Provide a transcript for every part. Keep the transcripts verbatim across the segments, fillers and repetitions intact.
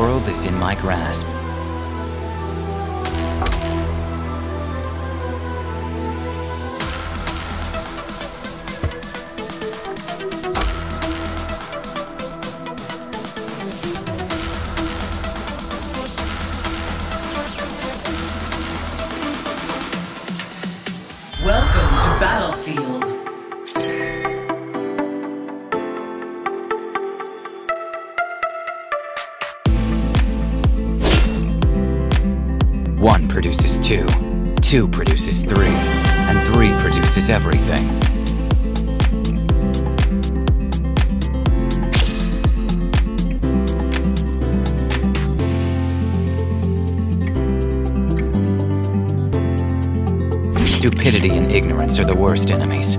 world is in my grasp. One produces two, two produces three, and three produces everything. Stupidity and ignorance are the worst enemies.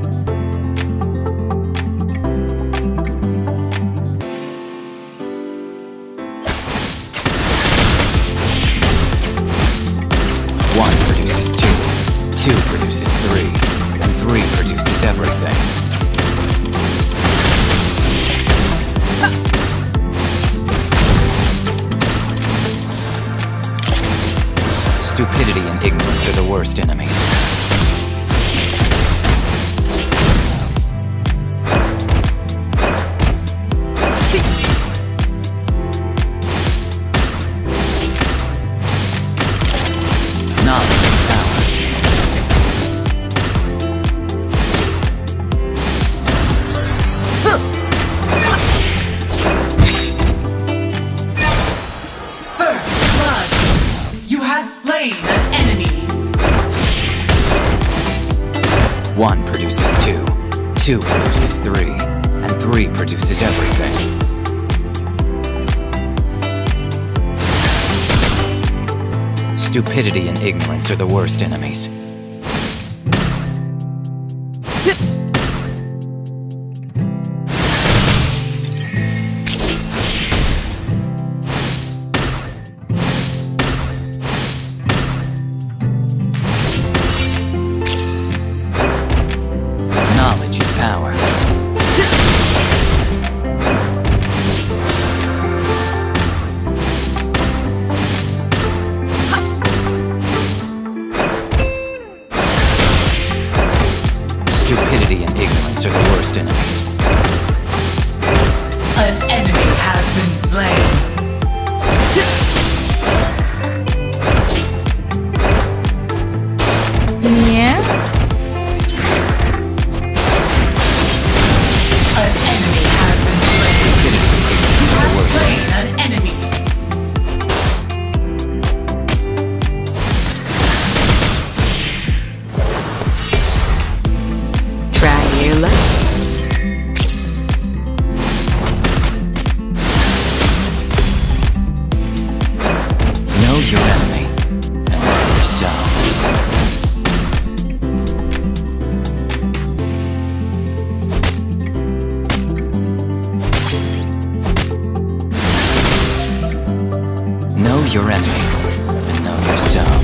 Stupidity and ignorance are the worst enemies. Knowledge and power. First blood, you have slain an enemy. One produces two, two produces three, and three produces everything. Stupidity and ignorance are the worst enemies. Knowledge is power. Stupidity and ignorance are the worst enemies. An enemy has been slain. Yeah? An enemy has been slain. Stupidity and ignorance are the worst enemies. An enemy. Your enemy and love yourself. Know your enemy and know yourself.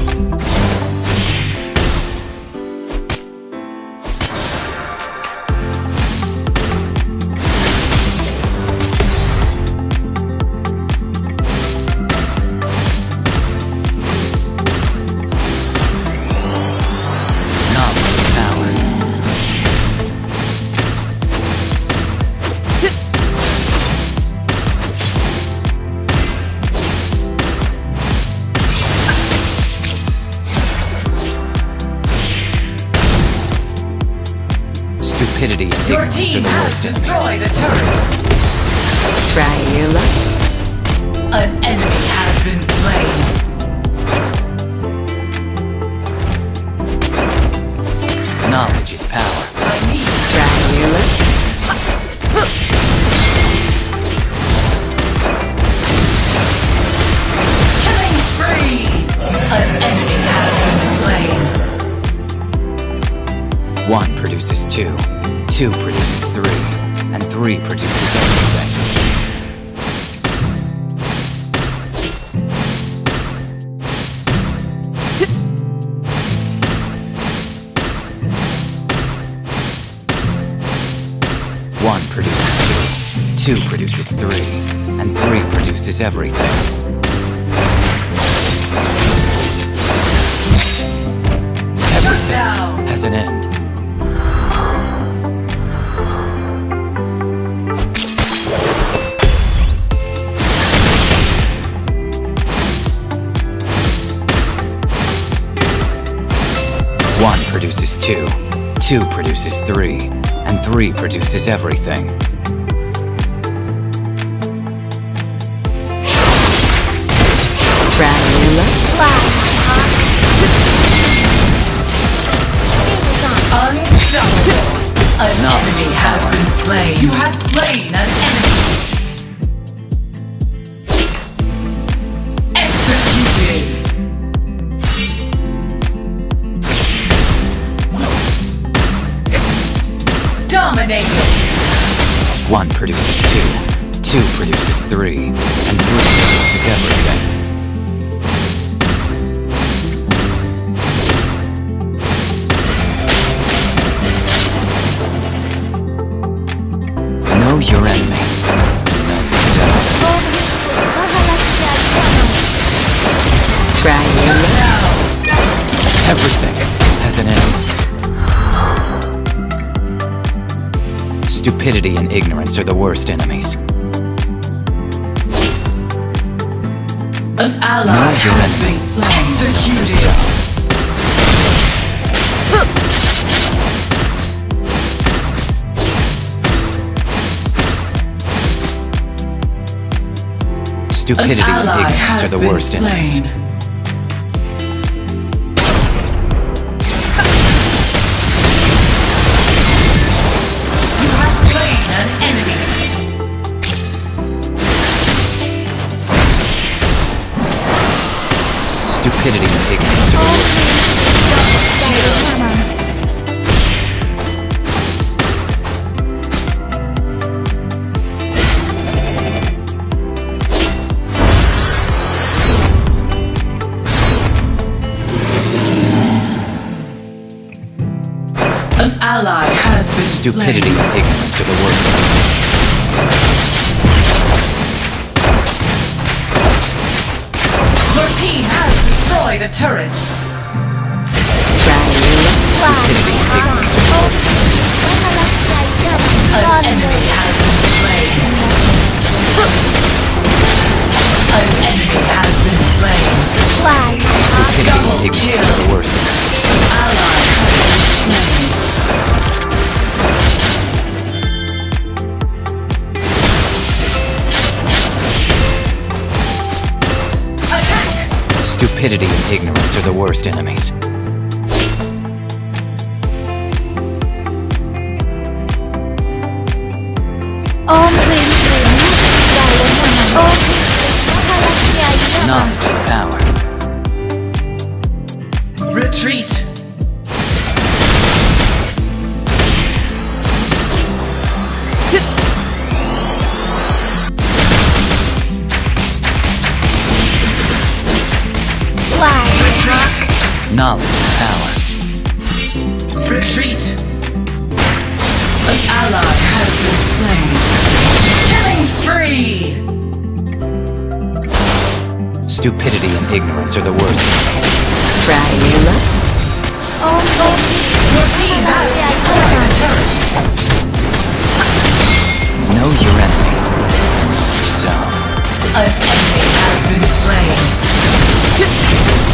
Stupidity and ignorance are the worst enemies. Your team has destroyed a turret. Try your luck. An enemy has been slain. Knowledge is power. I need try your luck. Killing spree. An enemy has been slain. One produces two. Two produces three, and three produces everything. One produces two, two produces three, and three produces everything. an end. One produces two, two produces three, and three produces everything. Granula Flash. Unstoppable. An Not enemy has power. been slain. You have slain an enemy. Executed. Dominated. One produces two, two produces three, and three produces everything. Your enemy. Know yourself. Try it now. Everything has an end. Stupidity and ignorance are the worst enemies. An ally has been slain. Executed. Stupidity and ignorance are the worst enemies. You have slain an enemy. Stupidity and ignorance are the worst Ally has been Stupidity slain. and ignorance are the worst. Your team has destroyed a turret. Stupidity and ignorance are the worst. An enemy has been slain. An enemy has been slain. Stupidity and ignorance are the worst. An ally has been slain. Stupidity and ignorance are the worst enemies. Knowledge is power. Retreat! Knowledge and power. Retreat! An ally has been slain. Killing spree! Stupidity and ignorance are the worst enemies. Dracula? Oh, your team has destroyed a turret. Know your enemy. So. An enemy has been slain.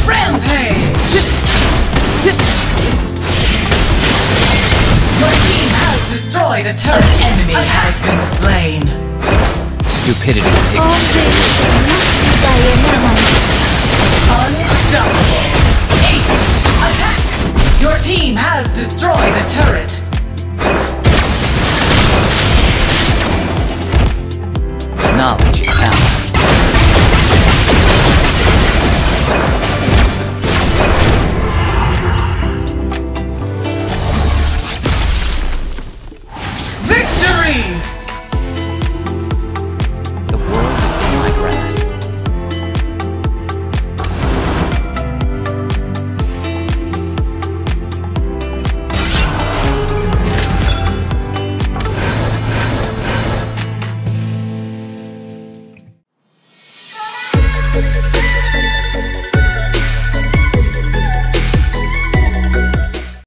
Rampage! Your team has destroyed a turret. An enemy has been slain. Stupidity and ignorance. Unstoppable. Ace! Attack! Your team has destroyed a turret. Knowledge is power. We'll be right back.